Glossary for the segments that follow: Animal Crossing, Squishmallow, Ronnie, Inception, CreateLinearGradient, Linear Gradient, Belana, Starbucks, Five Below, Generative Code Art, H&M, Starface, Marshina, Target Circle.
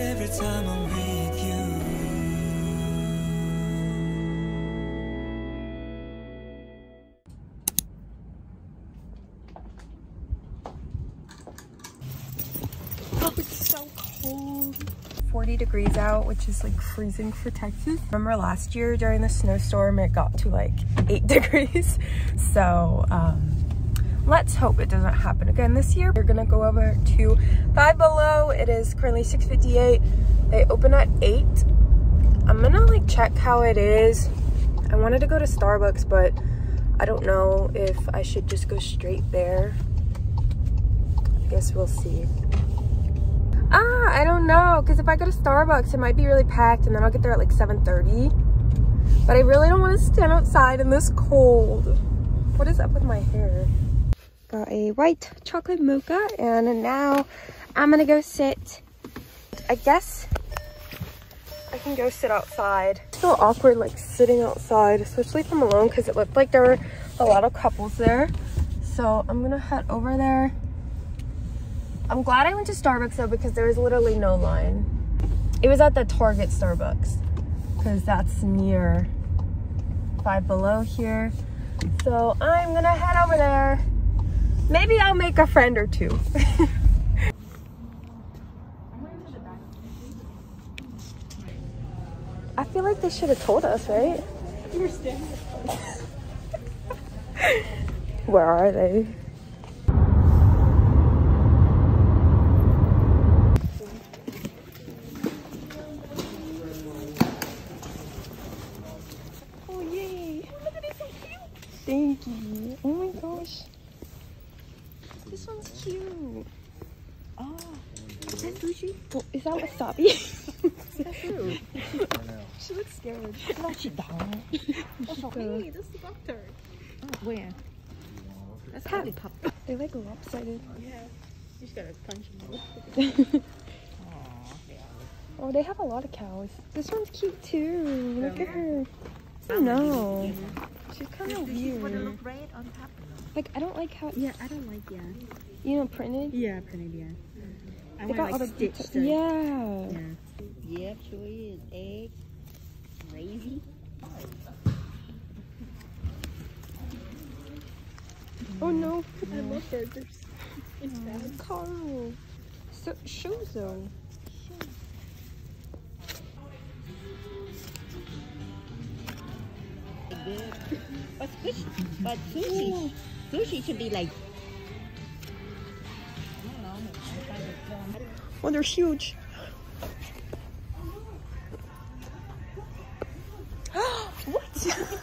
every time I'm with you. Oh, it's so cold. 40 degrees out, which is like freezing for Texas. Remember last year during the snowstorm, it got to like 8 degrees. So, let's hope it doesn't happen again this year. We're gonna go over to Five Below. It is currently 6:58. They open at 8. I'm gonna like check how it is. I wanted to go to Starbucks, but I don't know if I should just go straight there. I guess we'll see. Ah, I don't know, because if I go to Starbucks, it might be really packed, and then I'll get there at like 7:30. But I really don't want to stand outside in this cold. What is up with my hair? Got a white chocolate mocha, and now I'm gonna go sit. I guess I can go sit outside. It's so awkward like sitting outside, especially if I'm alone, because it looked like there were a lot of couples there. So I'm gonna head over there. I'm glad I went to Starbucks though, because there was literally no line. It was at the Target Starbucks, because that's near Five Below here. So I'm gonna head over there. Maybe I'll make a friend or two. I feel like they should have told us, right? Where are they? Oh, yay. Oh my God, it's so cute. Thank you. Oh my gosh. This one's cute. Oh, is that sushi? Oh, is that wasabi? Is that true? She looks scared. No, she don't. Oh, hey, this is the doctor. Oh, where? That's how they pop. They're like lopsided. Yeah. You just gotta punch them. Oh, they have a lot of cows. This one's cute too. Look at her. I don't know. She's kind of weird. Want to look right on top. Like, I don't like how... Yeah, I don't like, yeah. You know, printed? Yeah, printed, yeah. Mm-hmm. I they got like, all the stitched. Yeah. Yeah, choy is egg. Lazy. Oh, no. I love burgers. It's bad. Carl. So, Shozo. But sushi. Ooh. Sushi should be like... Oh, they're huge. What?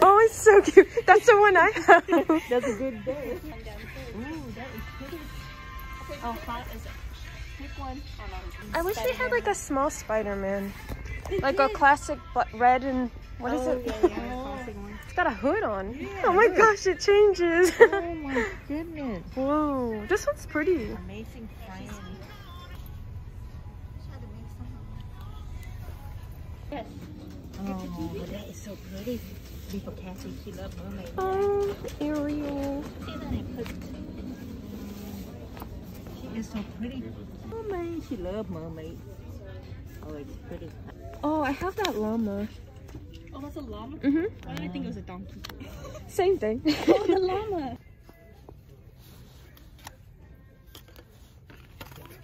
Oh, it's so cute. That's the one I have. That's a good day. Ooh, that is pretty. Oh, hot is it? Pick one. I wish they had like a small Spider-Man. Like a classic red and... What is it? Yeah, yeah. It's got a hood on. Yeah, oh my gosh, it changes. Oh my goodness. Whoa, this one's pretty. Amazing. Yes. Oh, that is so pretty. People can't see, she loves mermaids. Oh, Ariel. She is so pretty. Mermaid, she loves mermaids. Oh, it's pretty. Oh, I have that llama. Oh, that's a llama? Mm-hmm. Why did I think it was a donkey? Same thing. Oh, the llama!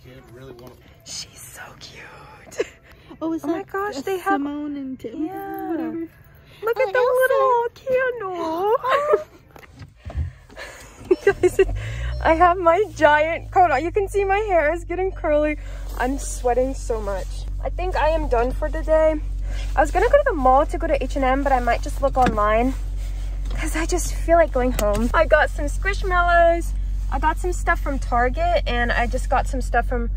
Kid really want to... She's so cute! Oh, is oh that my gosh, they have... Simone and Tim? Yeah. Whatever. Look at the little candle! Guys, I have my giant coat on. You can see my hair is getting curly. I'm sweating so much. I think I am done for today. I was gonna go to the mall to go to H&M, but I might just look online because I just feel like going home. I got some Squishmallows, I got some stuff from Target, and I just got some stuff from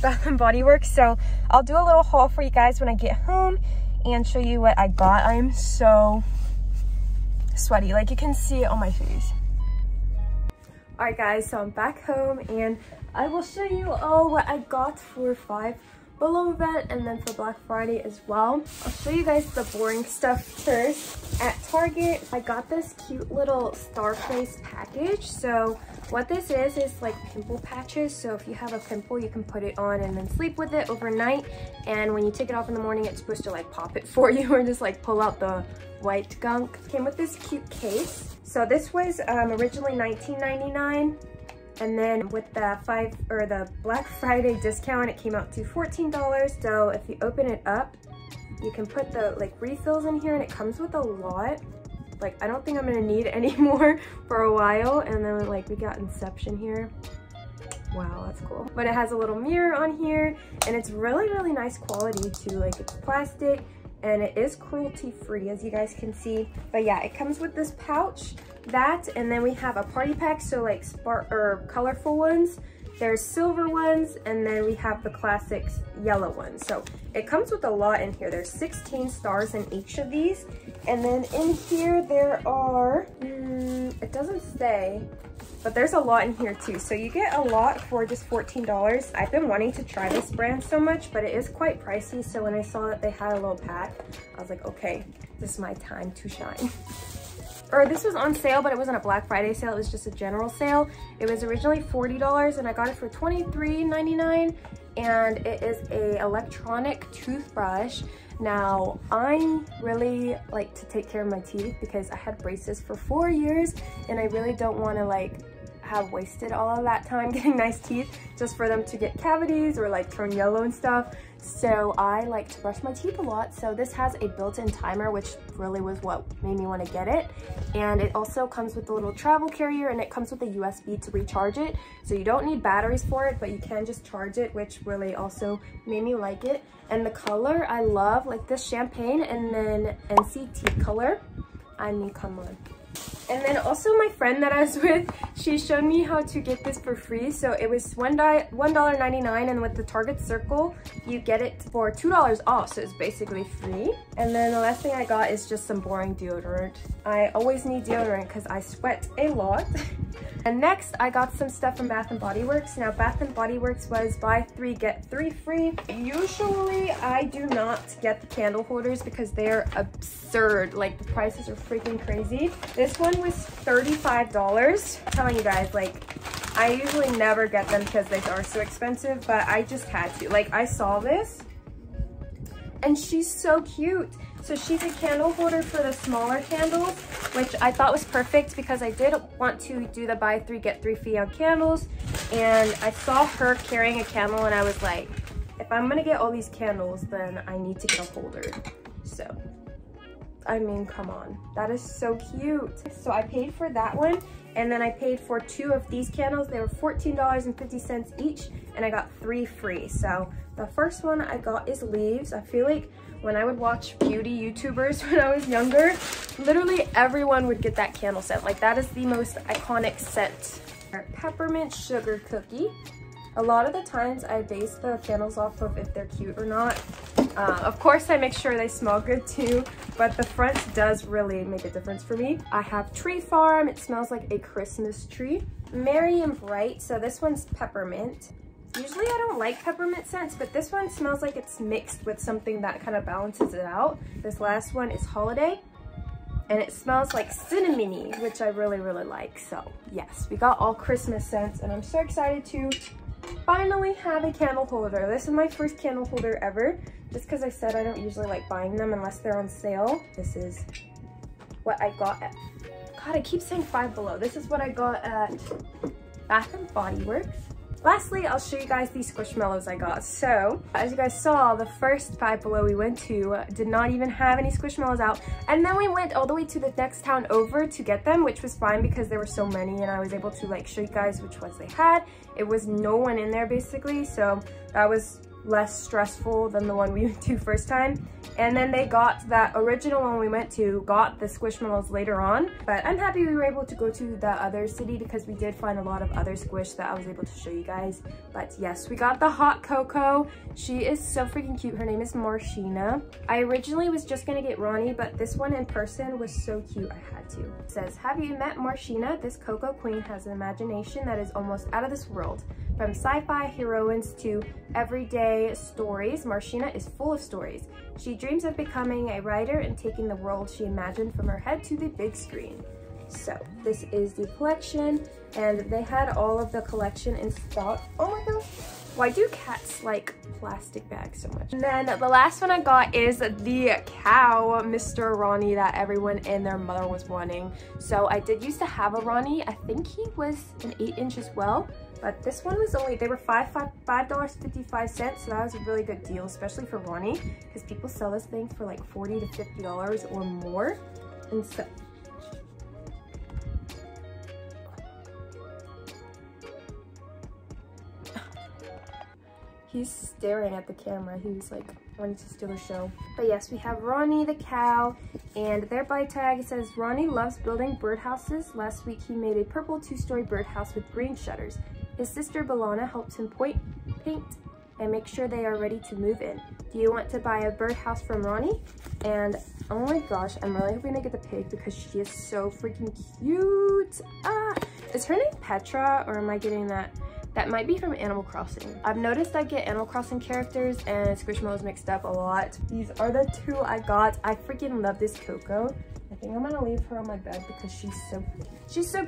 Bath & Body Works. So I'll do a little haul for you guys when I get home and show you what I got. I am so sweaty, like you can see it on my face. Alright guys, so I'm back home and I will show you all what I got for Five Below event and then for Black Friday as well. I'll show you guys the boring stuff first. At Target, I got this cute little Starface package. So what this is like pimple patches. So if you have a pimple, you can put it on and then sleep with it overnight. And when you take it off in the morning, it's supposed to like pop it for you or just like pull out the white gunk. Came with this cute case. So this was originally $19.99. And then with the Black Friday discount, it came out to $14. So if you open it up, you can put the like refills in here, and it comes with a lot. Like I don't think I'm gonna need any more for a while. And then like we got Inception here. Wow, that's cool. But it has a little mirror on here, and it's really nice quality too. Like it's plastic, and it is cruelty-free, as you guys can see. But yeah, it comes with this pouch. That, and then we have a party pack, so like colorful ones, there's silver ones, and then we have the classic yellow ones. So it comes with a lot in here. There's 16 stars in each of these, and then in here there are it doesn't say, but there's a lot in here too. So you get a lot for just $14. I've been wanting to try this brand so much, but it is quite pricey. So when I saw that they had a little pack, I was like, okay, this is my time to shine. Or this was on sale, but it wasn't a Black Friday sale, it was just a general sale. It was originally $40 and I got it for $23.99, and it is a electronic toothbrush. Now, I'm really like to take care of my teeth because I had braces for 4 years, and I really don't want to like have wasted all of that time getting nice teeth just for them to get cavities or like turn yellow and stuff. So I like to brush my teeth a lot. So this has a built-in timer, which really was what made me want to get it. And it also comes with a little travel carrier, and it comes with a USB to recharge it. So you don't need batteries for it, but you can just charge it, which really also made me like it. And the color I love, like this champagne and then NCT color. I mean, come on. And then also my friend that I was with, she showed me how to get this for free. So it was $1.99, and with the Target Circle, you get it for $2 off. So it's basically free. And then the last thing I got is just some boring deodorant. I always need deodorant because I sweat a lot. And next, I got some stuff from Bath & Body Works. Now, Bath & Body Works was buy 3, get 3 free. Usually, I do not get the candle holders because they are absurd. Like, the prices are freaking crazy. This one was $35. I'm telling you guys, like, I usually never get them because they are so expensive, but I just had to. Like, I saw this, and she's so cute. So she's a candle holder for the smaller candles, which I thought was perfect because I did want to do the buy 3, get 3 free on candles. And I saw her carrying a candle, and I was like, if I'm gonna get all these candles, then I need to get a holder. So, I mean, come on, that is so cute. So I paid for that one, and then I paid for 2 of these candles. They were $14.50 each, and I got 3 free. So the first one I got is leaves. I feel like when I would watch beauty YouTubers when I was younger, literally everyone would get that candle scent. Like, that is the most iconic scent. Peppermint sugar cookie. A lot of the times I base the candles off of if they're cute or not. Of course, I make sure they smell good too, but the front does really make a difference for me. I have Tree Farm. It smells like a Christmas tree. Merry and Bright. So this one's peppermint. Usually I don't like peppermint scents, but this one smells like it's mixed with something that kind of balances it out. This last one is Holiday, and it smells like cinnamony, which I really like. So yes, we got all Christmas scents, and I'm so excited to finally have a candle holder. This is my first candle holder ever, just because I said I don't usually like buying them unless they're on sale. This is what I got at, God, I keep saying Five Below. This is what I got at Bath & Body Works. Lastly, I'll show you guys these Squishmallows I got. So, as you guys saw, the first Five Below we went to did not even have any Squishmallows out. And then we went all the way to the next town over to get them, which was fine because there were so many, and I was able to like show you guys which ones they had. It was no one in there basically, so that was less stressful than the one we went to first time. And then they got that original one we went to, got the Squishmallows later on. But I'm happy we were able to go to the other city because we did find a lot of other squish that I was able to show you guys. But yes, we got the hot cocoa. She is so freaking cute. Her name is Marshina. I originally was just gonna get Ronnie, but this one in person was so cute I had to. It says, have you met Marshina? This cocoa queen has an imagination that is almost out of this world. From sci-fi heroines to everyday stories, Marshina is full of stories. She dreams of becoming a writer and taking the world she imagined from her head to the big screen. So this is the collection, and they had all of the collection in stock. Oh my gosh. Why do cats like plastic bags so much? And then the last one I got is the cow, Mr. Ronnie, that everyone and their mother was wanting. So I did used to have a Ronnie. I think he was an 8-inch as well, but this one was only, they were $5.55, so that was a really good deal, especially for Ronnie, because people sell this thing for like $40 to $50 or more. And so he's staring at the camera. He's like wanting to steal the show. But yes, we have Ronnie the cow, and their buy tag says, Ronnie loves building birdhouses. Last week he made a purple 2-story birdhouse with green shutters. His sister Belana helps him paint, and make sure they are ready to move in. Do you want to buy a birdhouse from Ronnie? And oh my gosh, I'm really hoping to get the pig because she is so freaking cute. Ah, is her name Petra, or am I getting that? That might be from Animal Crossing. I've noticed I get Animal Crossing characters and Squishmallows mixed up a lot. These are the two I got. I freaking love this Coco. I think I'm gonna leave her on my bed because she's so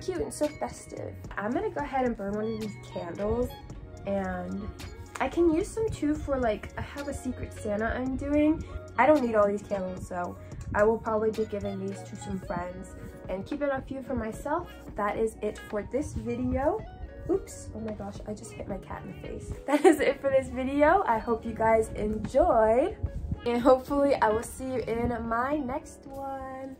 cute and so festive. I'm gonna go ahead and burn one of these candles, and I can use some too for like, I have a Secret Santa I'm doing. I don't need all these candles, so I will probably be giving these to some friends and keeping a few for myself. That is it for this video. Oops, oh my gosh, I just hit my cat in the face. That is it for this video. I hope you guys enjoyed, and hopefully I will see you in my next one.